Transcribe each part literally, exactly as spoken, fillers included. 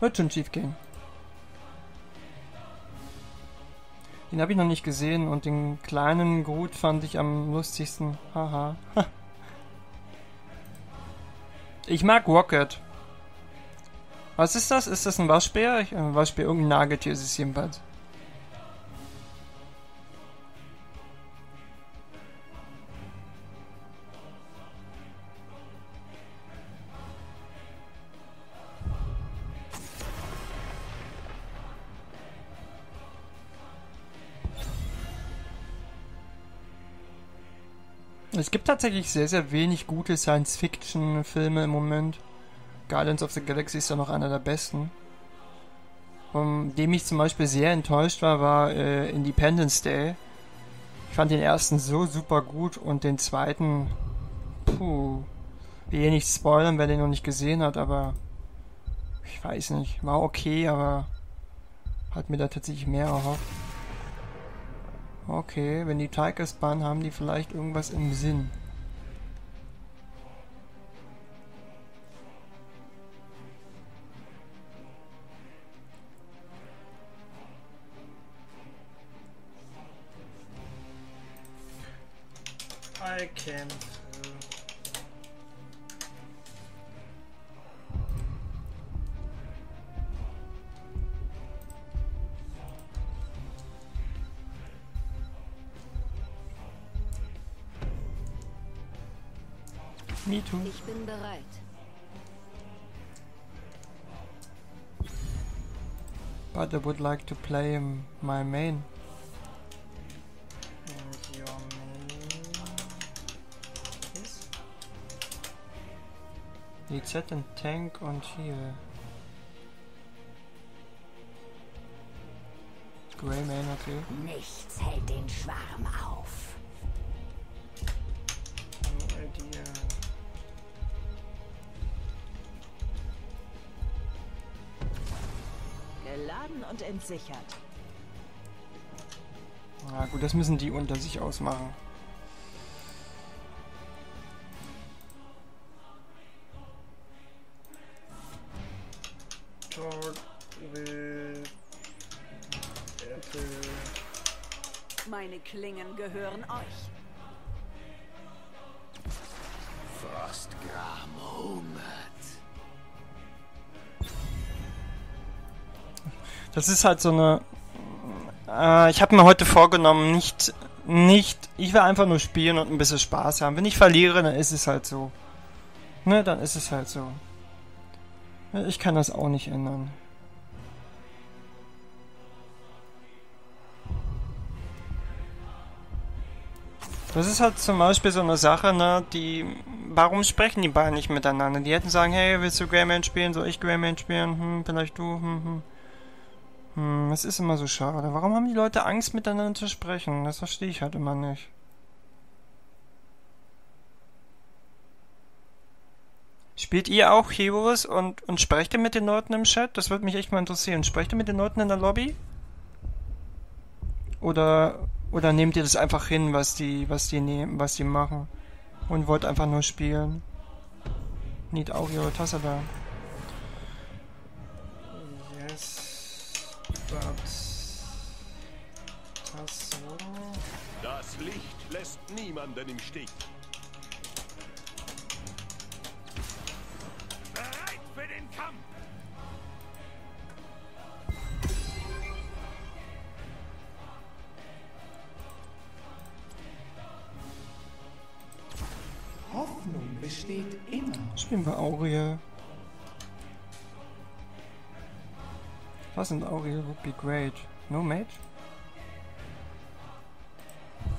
Wird schon schief gehen. Den habe ich noch nicht gesehen und den kleinen Groot fand ich am lustigsten. Haha. Ich mag Rocket. Was ist das? Ist das ein Waschbär? Ich, ein Waschbär, irgendein Nagetier ist es jedenfalls. Es gibt tatsächlich sehr, sehr wenig gute Science-Fiction-Filme im Moment. Guardians of the Galaxy ist ja noch einer der besten. Von dem ich zum Beispiel sehr enttäuscht war, war äh, Independence Day. Ich fand den ersten so super gut und den zweiten... Puh. Will hier nicht spoilern, wer den noch nicht gesehen hat, aber... Ich weiß nicht. War okay, aber... Hat mir da tatsächlich mehr erhofft. Okay, wenn die Tigers bannen, haben die vielleicht irgendwas im Sinn. I can't. Me too. Ich bin bereit. But I would like to play my main. And your main is? Die Z and Tank und hier. Grayman, okay. Nichts hält den Schwarm auf. No idea. Geladen und entsichert. Na gut, das müssen die unter sich ausmachen. Meine Klingen gehören euch. Frostgram hungert. Das ist halt so eine... Äh, ich habe mir heute vorgenommen, nicht... nicht. Ich will einfach nur spielen und ein bisschen Spaß haben. Wenn ich verliere, dann ist es halt so. Ne, dann ist es halt so. Ich kann das auch nicht ändern. Das ist halt zum Beispiel so eine Sache, ne, die... Warum sprechen die beiden nicht miteinander? Die hätten sagen, hey, willst du Grayman spielen? Soll ich Grayman spielen? Hm, vielleicht du? Hm, hm. Hm, das ist immer so schade. Warum haben die Leute Angst, miteinander zu sprechen? Das verstehe ich halt immer nicht. Spielt ihr auch Heroes und, und sprecht ihr mit den Leuten im Chat? Das würde mich echt mal interessieren. Sprecht ihr mit den Leuten in der Lobby? Oder, oder nehmt ihr das einfach hin, was die, was die nehmen, was die machen? Und wollt einfach nur spielen? Nicht auch ihre Tasse da. Yes. Das Licht lässt niemanden im Stich. Bereit für den Kampf! Hoffnung besteht immer. Spielen wir Auriel. Was sind Auriel? Would be great. No mate?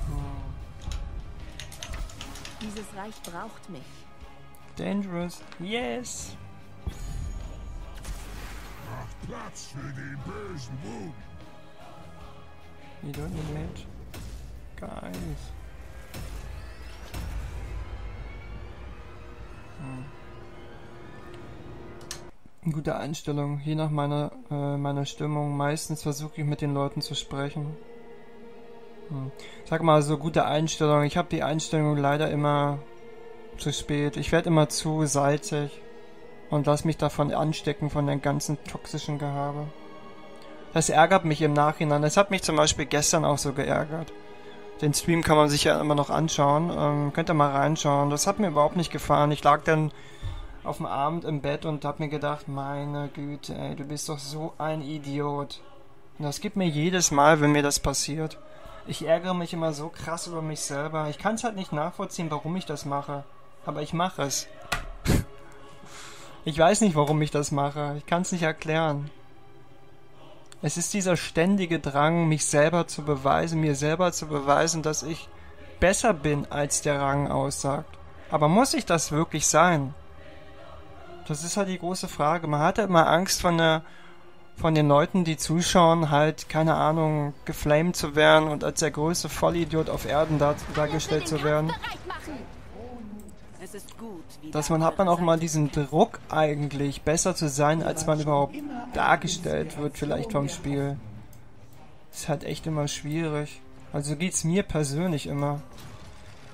Oh. Dieses Reich braucht mich. Dangerous. Yes! Macht Platz für den bösen Bogen. You don't need mate. Guys. Hm. Gute Einstellung, je nach meiner äh, meiner Stimmung. Meistens versuche ich mit den Leuten zu sprechen. Hm. Sag mal, so gute Einstellung. Ich habe die Einstellung leider immer zu spät. Ich werde immer zu salzig. und lass mich davon anstecken von dem ganzen toxischen Gehabe. Das ärgert mich im Nachhinein. Das hat mich zum Beispiel gestern auch so geärgert. Den Stream kann man sich ja immer noch anschauen. Ähm, könnt ihr mal reinschauen. Das hat mir überhaupt nicht gefallen. Ich lag dann auf dem Abend im Bett und hab mir gedacht, meine Güte, ey, du bist doch so ein Idiot. Und das gibt mir jedes Mal, wenn mir das passiert. Ich ärgere mich immer so krass über mich selber. Ich kann es halt nicht nachvollziehen, warum ich das mache. Aber ich mache es. Ich weiß nicht, warum ich das mache. Ich kann es nicht erklären. Es ist dieser ständige Drang, mich selber zu beweisen, mir selber zu beweisen, dass ich besser bin, als der Rang aussagt. Aber muss ich das wirklich sein? Das ist halt die große Frage. Man hat halt immer Angst von der, von den Leuten, die zuschauen, halt, keine Ahnung, geflamed zu werden und als der größte Vollidiot auf Erden dar dargestellt zu werden. Dass man hat man auch mal diesen Druck eigentlich, besser zu sein, als man überhaupt dargestellt wird, vielleicht vom Spiel. Das ist halt echt immer schwierig. Also geht's mir persönlich immer.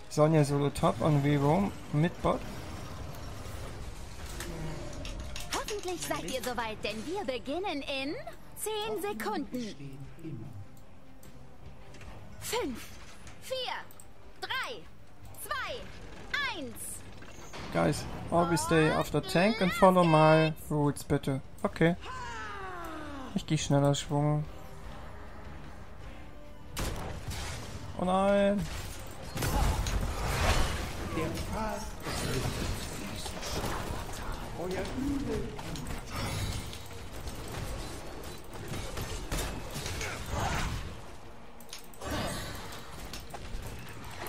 Sonja Solo Top und Vivo mit Bot. Hoffentlich seid ihr soweit, denn wir beginnen in zehn Sekunden. fünf, vier, drei, zwei, eins. Guys, always stay after tank and follow my rules, bitte. Okay. Ich gehe schneller schwungen. Oh nein.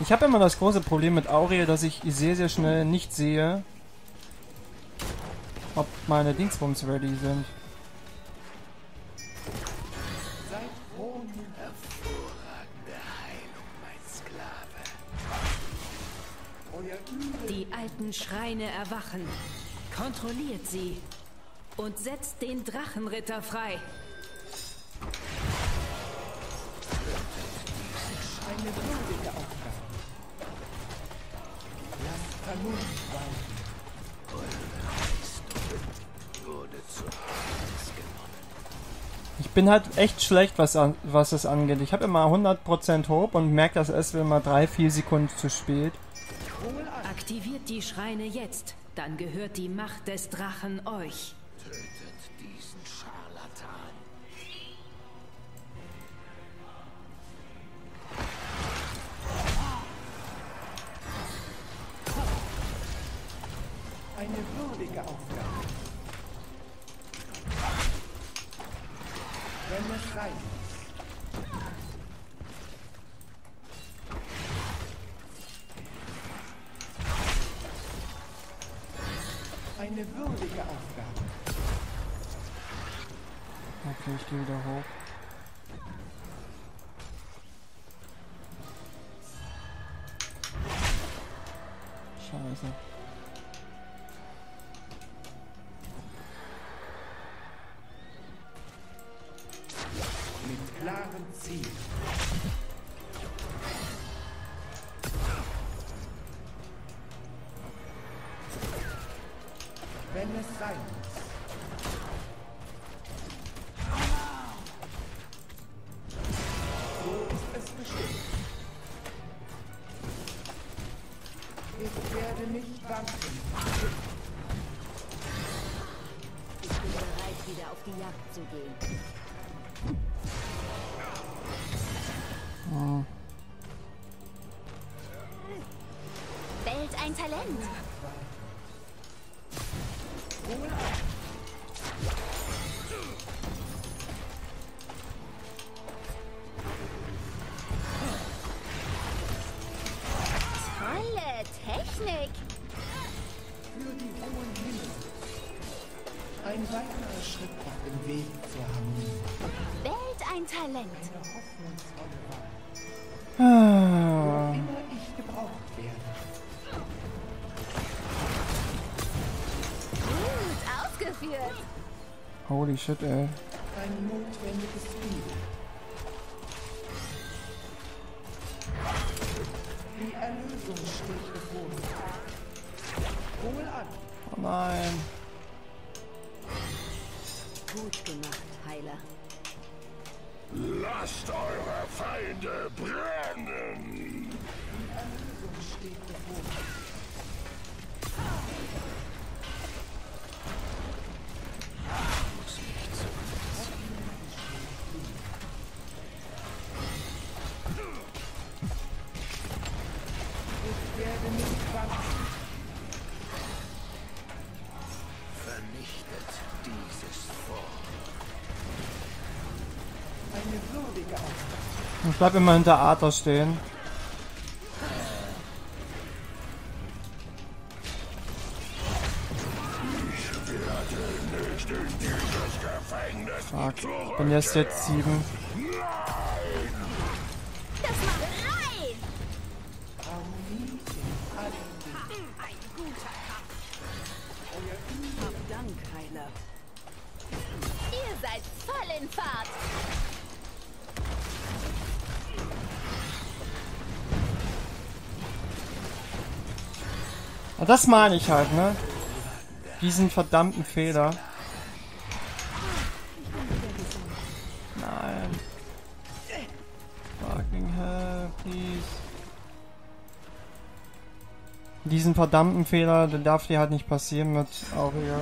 Ich habe immer das große Problem mit Auriel, dass ich sehr, sehr schnell nicht sehe, ob meine Dingsbums ready sind. Die alten Schreine erwachen. Kontrolliert sie und setzt den Drachenritter frei. Eine blöde Aufgabe. Lasst Vernunft walten. Ich bin halt echt schlecht, was, an, was es angeht. Ich habe immer hundert Prozent Hope und merke das erst, wenn man drei, vier Sekunden zu spät. Aktiviert die Schreine jetzt, dann gehört die Macht des Drachen euch. Tötet diesen Scharlatan. Eine würdige Aufgabe. Wenn es reicht. Eine würdige Aufgabe. Okay, ich gehe wieder hoch. Scheiße. Mit klaren Zielen. Wenn es sein muss. So ist es bestimmt. Ich werde nicht wanken. Ich bin bereit, wieder auf die Jagd zu gehen. Oh. Wählt ein Talent. Tolle Technik. Für die hohen Himmel. Ein weiterer Schritt auf dem Weg zur Harmonie. Wählt ein Talent. Eine hoffnungsvolle Wahl. Ah. Wo immer ich gebraucht werde. Gut ausgeführt. Holy shit, ey. Ein notwendiges Ziel. Die Erlösung steht bevor. Hol an. Oh nein. Gut gemacht, Heiler. Lasst eure Feinde brennen! Die Erlösung steht bevor. Ich bleib immer hinter Arthas stehen. Ich werde nicht in dieses Gefängnis zurück. Fuck, bin jetzt jetzt sieben. Nein! Das macht rein! Ein guter Kampf. Hab Dank, Heiler. Ihr seid voll in Fahrt. Das meine ich halt, ne? Diesen verdammten Fehler. Nein. Fucking hell, please. Diesen verdammten Fehler, der darf dir halt nicht passieren mit Auriel.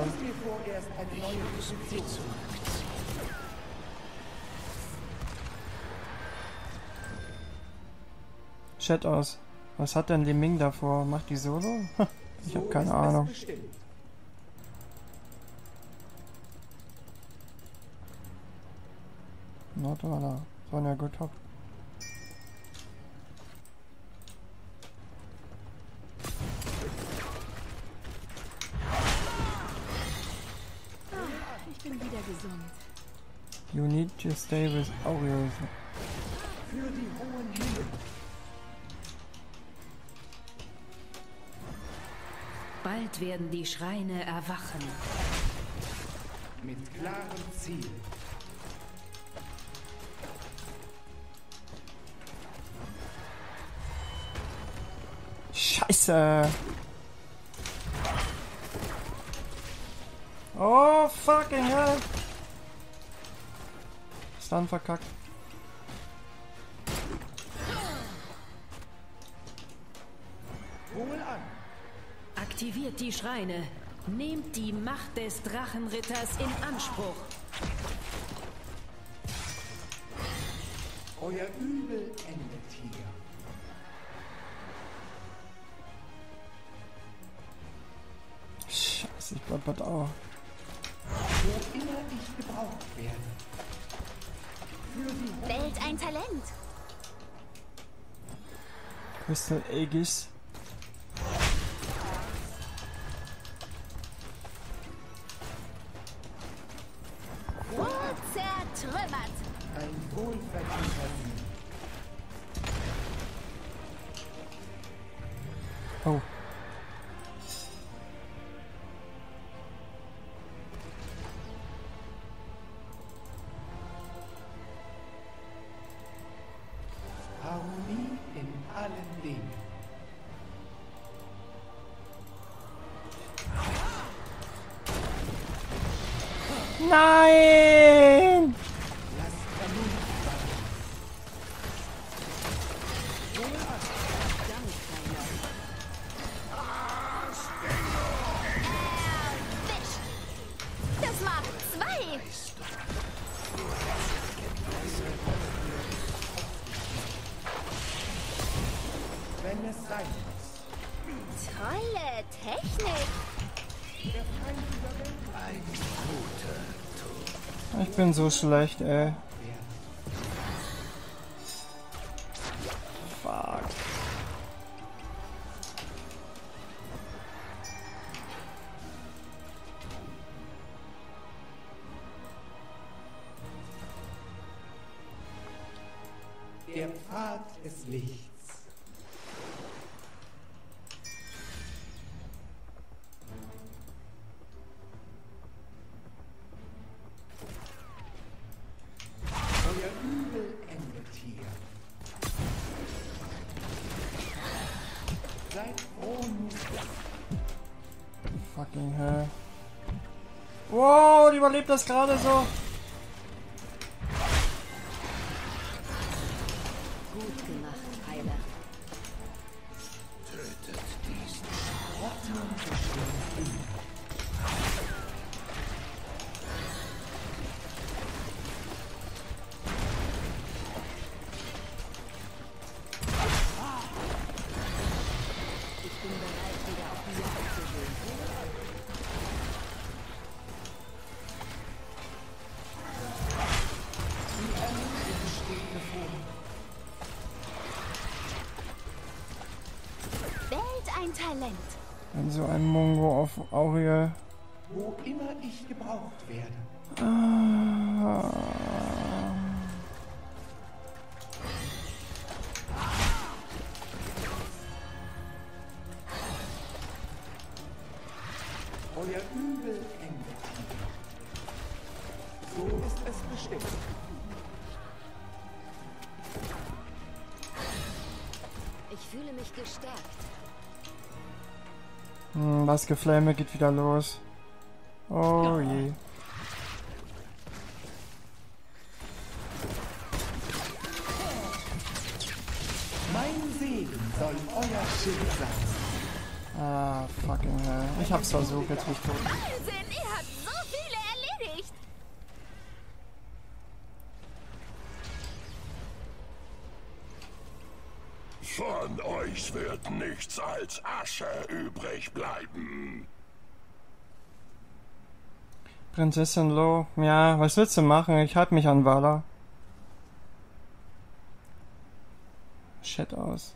Chat aus. Was hat denn Li Ming davor? Macht die Solo? Ich hab keine Ahnung. Nordwalla. Sonja, gut top. Ich bin wieder gesund. You need to stay with Auriel. Für die hohen Himmel. Bald werden die Schreine erwachen. Mit klarem Ziel. Scheiße. Oh, fucking hell. Ist dann verkackt. Wohl an. Aktiviert die Schreine. Nehmt die Macht des Drachenritters in Anspruch. Euer Übel endet hier. Scheiße, ich bleib bald auch. Wo immer ich gebraucht werde. Wählt ein Talent. Crystal Aegis. Oh. Harmonie in allen Dingen. Nein! Tolle Technik. Ich bin so schlecht, ey. Fuck. Der Pfad ist Licht. Fucking hell. Whoa! Wow, die überlebt das gerade so. Gut gemacht, Heiler. Tötet diesen Schrotten. Wenn so ein Mongo auf Auriel. Wo immer ich gebraucht werde. Ah. Euer Übel endet. So ist es bestimmt. Ich fühle mich gestärkt. Hm, das Geflamme geht wieder los. Oh je. Mein Segen soll euer Schild sein. Ah, fucking hell. Ich hab's versucht, jetzt mich tot. Wahnsinn, ihr habt so viele erledigt! Von euch wird nichts als Asche übrig bleiben. Prinzessin Lo, ja, was willst du machen? Ich halte mich an Valla. Chat aus.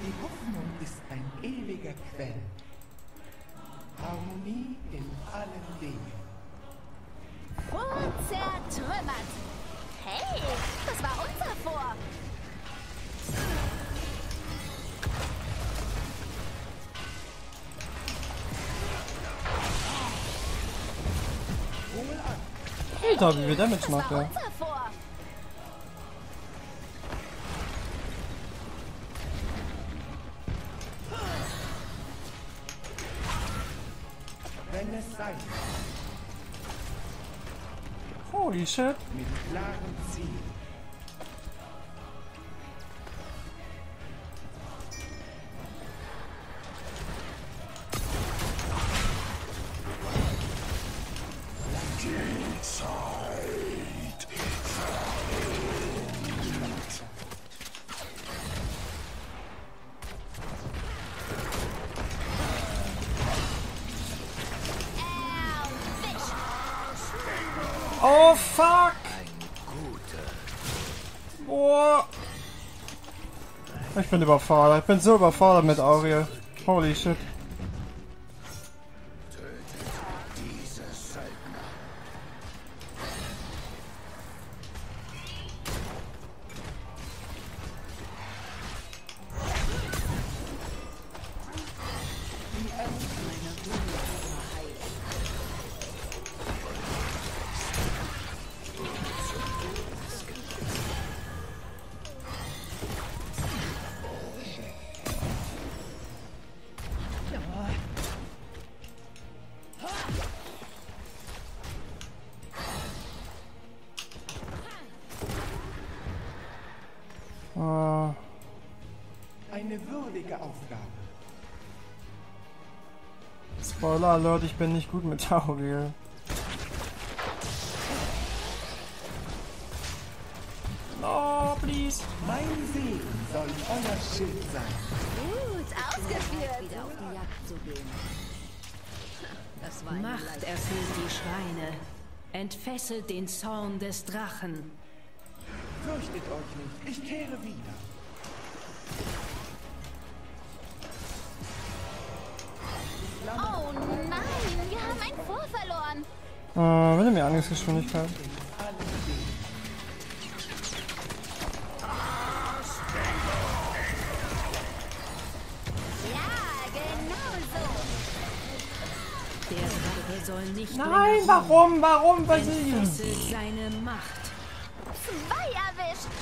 Die Hoffnung ist ein ewiger Quell. Harmonie in allen Dingen. Unzertrümmert! Hey, das war unser Vor! Hey, da wie wir damit machen. Ja. Wenn es sein kann. Holy shit. Mit klarem Ziel. Die Zeit verringt. Oh fuck! Boah! Ich bin überfordert. Ich bin so überfordert mit Auriel. Holy shit. Eine würdige Aufgabe. Spoiler Alert, ich bin nicht gut mit Auriel. No, please. Mein Segen soll euer Schild sein. Gut, ausgeführt. Wieder auf die Jagd zu gehen. Das war Macht erfüllt die Schweine. Entfesselt den Zorn des Drachen. Fürchtet euch nicht, ich kehre wieder. Oh nein, wir haben ein Vor verloren. Äh, will er mir Angriffsgeschwindigkeit? Ja, genau so. Der Drache soll nicht. Nein, warum, warum, was ist das? Seine Macht. Zwei erwischt.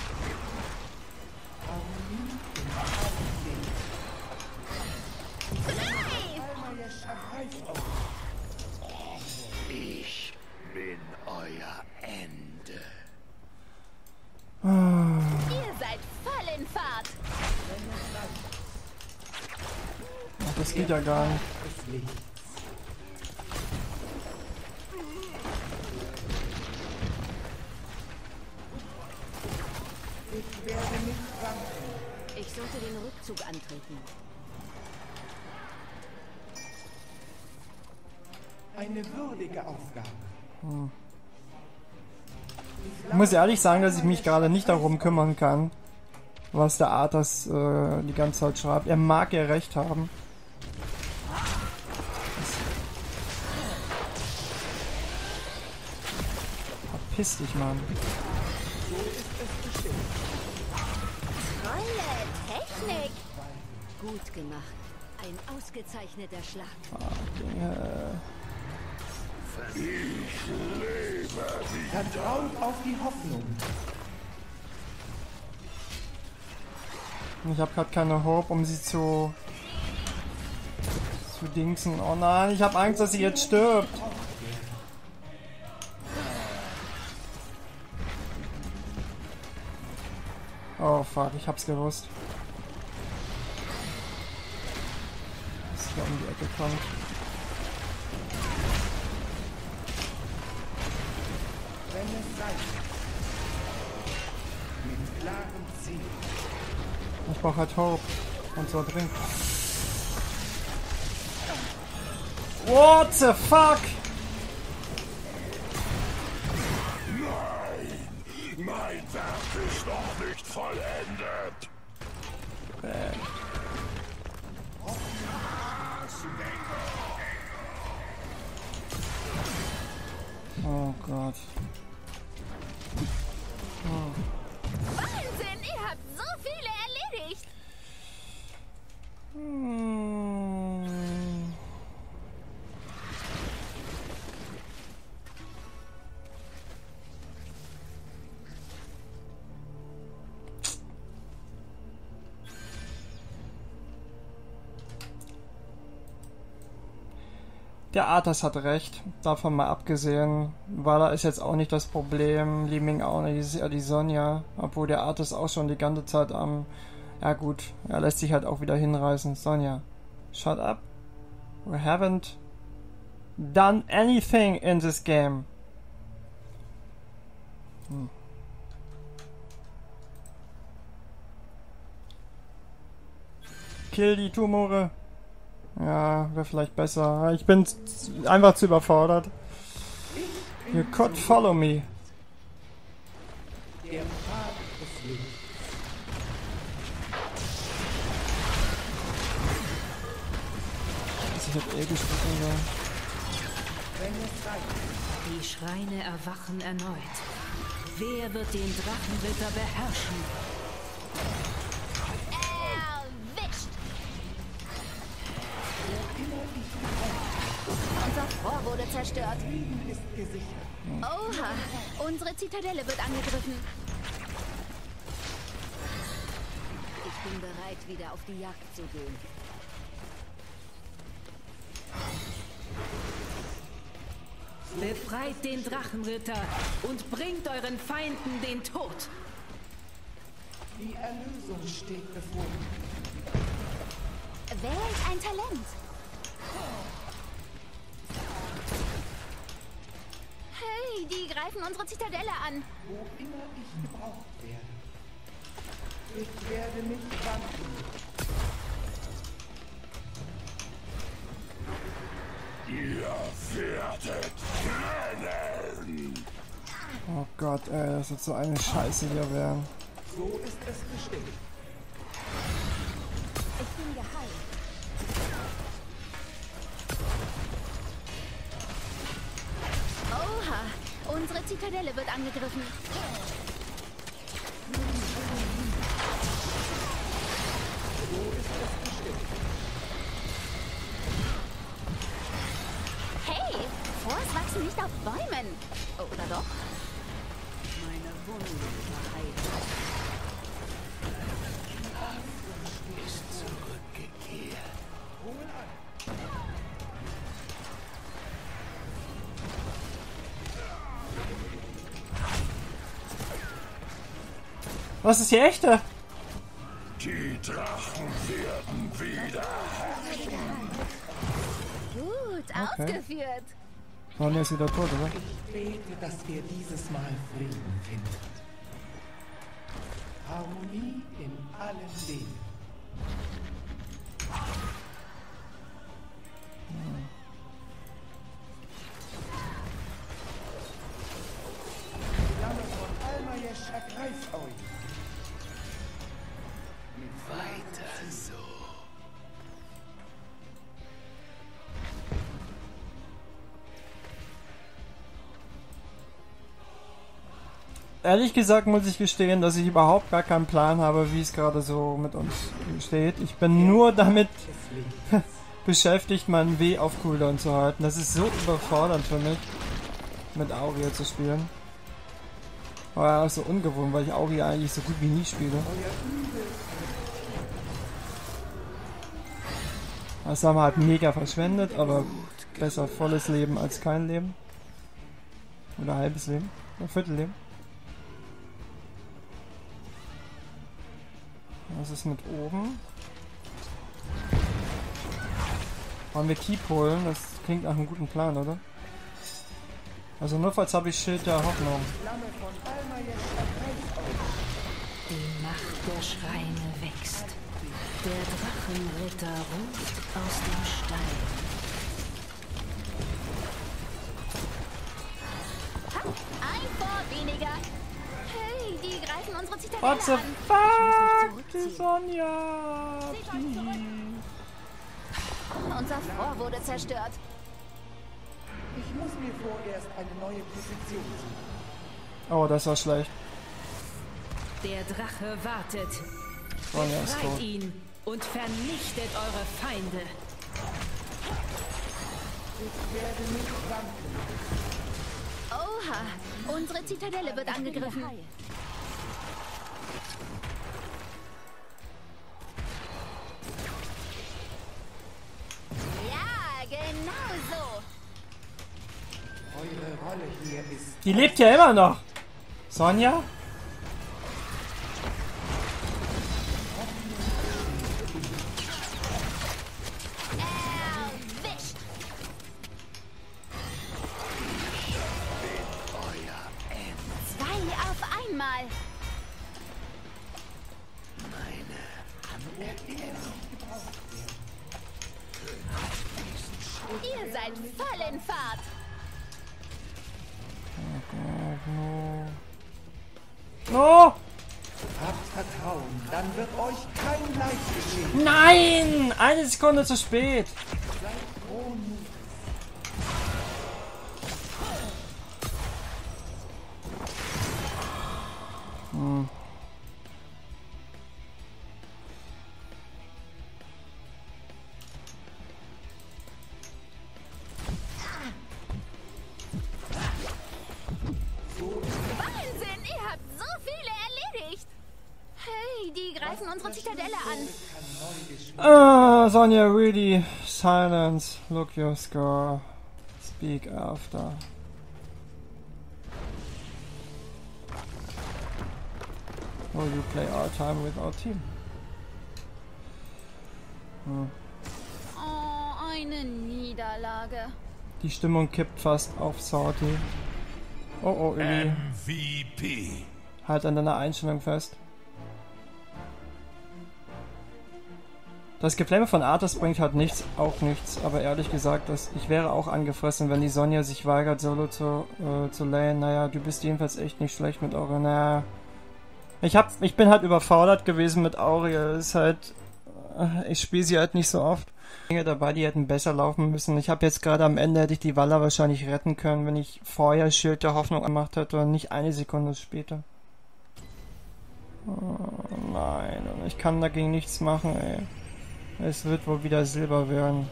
Das geht ja gar nicht. Ich werde nicht wanken. Ich sollte den Rückzug antreten. Eine würdige Aufgabe. Hm. Ich muss ehrlich sagen, dass ich mich gerade nicht darum kümmern kann, was der Arthas äh, die ganze Zeit schreibt. Er mag ja recht haben. Verpiss dich, Mann. So ist es bestimmt. Tolle Technik. Gut gemacht. Ein ausgezeichneter Schlag. Okay. Ich lebe wieder. Vertraut auf die Hoffnung. Ich habe gerade keine Hope, um sie zu zu dingsen. Oh nein, ich habe Angst, dass sie jetzt stirbt. Oh fuck, ich hab's gewusst. Dass sie da um die Ecke kommt. Wenn es reicht. Mit klarem Ziel. Ich brauche halt Hope und so drin. What the fuck? Nein, mein Werk ist noch nicht vollendet. Bäh. Oh Gott. Oh. Wahnsinn, ihr habt so viele erledigt. Hm. Der Arthas hat recht, davon mal abgesehen. Valla ist jetzt auch nicht das Problem, Li Ming auch nicht, ist ja die Sonja. Obwohl der Arthas auch schon die ganze Zeit am... Ja gut, er lässt sich halt auch wieder hinreißen. Sonja, shut up. We haven't done anything in this game. Hm. Kill die Tumore. Ja, wäre vielleicht besser. Ich bin einfach zu überfordert. You could follow me. Ich hab eh gesprochen, ja. Die Schreine erwachen erneut. Wer wird den Drachenritter beherrschen? Unser Fort wurde zerstört. Oha, unsere Zitadelle wird angegriffen. Ich bin bereit, wieder auf die Jagd zu gehen. Befreit den Drachenritter und bringt euren Feinden den Tod. Die Erlösung steht bevor. Wählt ein Talent. Hey, die greifen unsere Zitadelle an. Wo immer ich gebraucht werde. Ich werde mich wanken. Ihr werdet brennen. Oh Gott, ey, das wird so eine Scheiße hier werden. So ist es bestimmt. Ich bin geheilt. Oha, unsere Zitadelle wird angegriffen. Hey, Frost wachsen nicht auf Bäumen. Oder doch? Meine Wunde verheilt. Ist zurückgekehrt. Ruhe an. Was ist hier echte? Die Drachen werden wieder herrschen. Gut, okay. Ausgeführt. Sonja ist wieder tot, oder? Ich bete, dass wir dieses Mal Frieden finden. Harmonie in allen Dingen. Hm. Weiter so. Ehrlich gesagt muss ich gestehen, dass ich überhaupt gar keinen Plan habe, wie es gerade so mit uns steht. Ich bin nur damit beschäftigt, meinen W auf Cooldown zu halten. Das ist so überfordernd für mich, mit Auriel zu spielen. War ja so ungewohnt, weil ich Auriel eigentlich so gut wie nie spiele. Das haben wir halt mega verschwendet, aber besser volles Leben als kein Leben. Oder halbes Leben. Oder Viertelleben. Was ist mit oben? Wollen wir Keep holen? Das klingt nach einem guten Plan, oder? Also nur falls habe ich Schild der Hoffnung. Die Macht der Schreine wächst. Der Drachenritter ruft aus dem Stein. Ein Vor weniger. Hey, die greifen unsere Zitadelle an. What the fuck, die Sonja. Unser Vor wurde zerstört. Ich muss mir vorerst eine neue Position suchen. Oh, das war schlecht. Der Drache wartet. Sonja ist tot. Ihn und vernichtet eure Feinde. Ich werde nicht wanken. Oha, unsere Zitadelle wird angegriffen. Ja, genau so. Eure Rolle hier ist. Die lebt ja immer noch. Sonja? Erwischt. Zwei auf einmal. Meine Anerkennung. Ihr seid voll in Fahrt. No. No! Habt Vertrauen, dann wird euch kein Leid geschehen. Nein! Eine Sekunde zu spät! Seid froh, hm. Ah, Sonja, really. Silence. Look your score. Speak after. Oh, you play our time with our team. Hm. Oh, eine Niederlage. Die Stimmung kippt fast auf Sortie. Oh, oh, Uli. M V P. Halt an deiner Einstellung fest. Das Geflamme von Arthas bringt halt nichts, auch nichts, aber ehrlich gesagt, das, ich wäre auch angefressen, wenn die Sonja sich weigert, solo zu, äh, zu layen. Naja, du bist jedenfalls echt nicht schlecht mit Auriel. Naja, ich, hab, ich bin halt überfordert gewesen mit Auriel. Ist halt, ich spiele sie halt nicht so oft. Dinge dabei, die hätten besser laufen müssen. Ich habe jetzt gerade am Ende, hätte ich die Valla wahrscheinlich retten können, wenn ich vorher Schild der Hoffnung gemacht hätte und nicht eine Sekunde später. Oh, nein, und ich kann dagegen nichts machen, ey. Es wird wohl wieder Silber werden.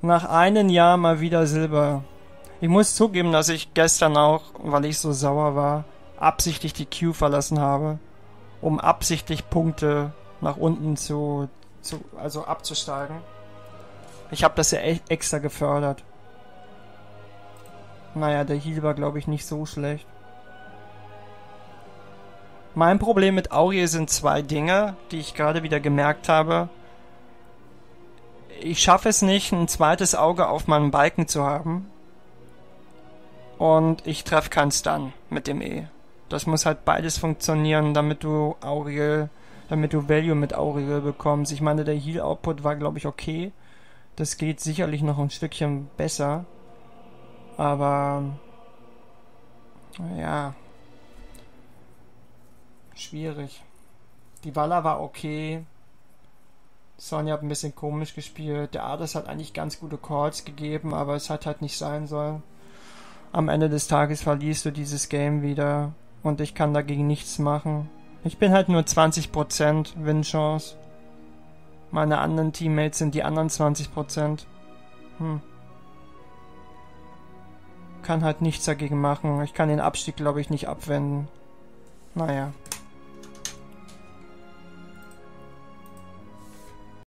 Nach einem Jahr mal wieder Silber. Ich muss zugeben, dass ich gestern auch, weil ich so sauer war, absichtlich die Queue verlassen habe, um absichtlich Punkte nach unten zu, zu also abzusteigen. Ich habe das ja echt extra gefördert. Naja, der Heal war, glaube ich, nicht so schlecht. Mein Problem mit Auriel sind zwei Dinge, die ich gerade wieder gemerkt habe. Ich schaffe es nicht, ein zweites Auge auf meinem Balken zu haben. Und ich treffe keinen Stun mit dem E. Das muss halt beides funktionieren, damit du Auriel, damit du Value mit Auriel bekommst. Ich meine, der Heal-Output war, glaube ich, okay. Das geht sicherlich noch ein Stückchen besser. Aber... ja... schwierig. Die Valla war okay. Sonja hat ein bisschen komisch gespielt. Der Arthas hat eigentlich ganz gute Calls gegeben, aber es hat halt nicht sein sollen. Am Ende des Tages verlierst du dieses Game wieder und ich kann dagegen nichts machen. Ich bin halt nur zwanzig Prozent Win-Chance. Meine anderen Teammates sind die anderen zwanzig Prozent. Hm. Kann halt nichts dagegen machen. Ich kann den Abstieg, glaube ich, nicht abwenden. Naja.